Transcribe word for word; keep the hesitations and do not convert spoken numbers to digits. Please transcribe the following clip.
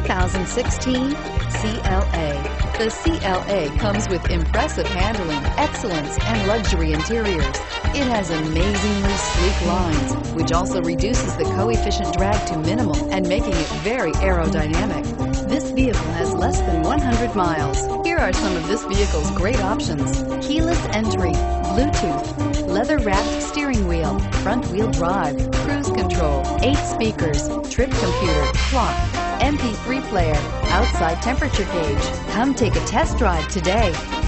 twenty sixteen C L A. The C L A comes with impressive handling, excellence, and luxury interiors. It has amazingly sleek lines, which also reduces the coefficient drag to minimal and making it very aerodynamic. This vehicle has less than one hundred miles. Here are some of this vehicle's great options: keyless entry, Bluetooth, leather-wrapped steering wheel, front-wheel drive, cruise control, eight speakers, trip computer, clock, M P three player, outside temperature gauge. Come take a test drive today.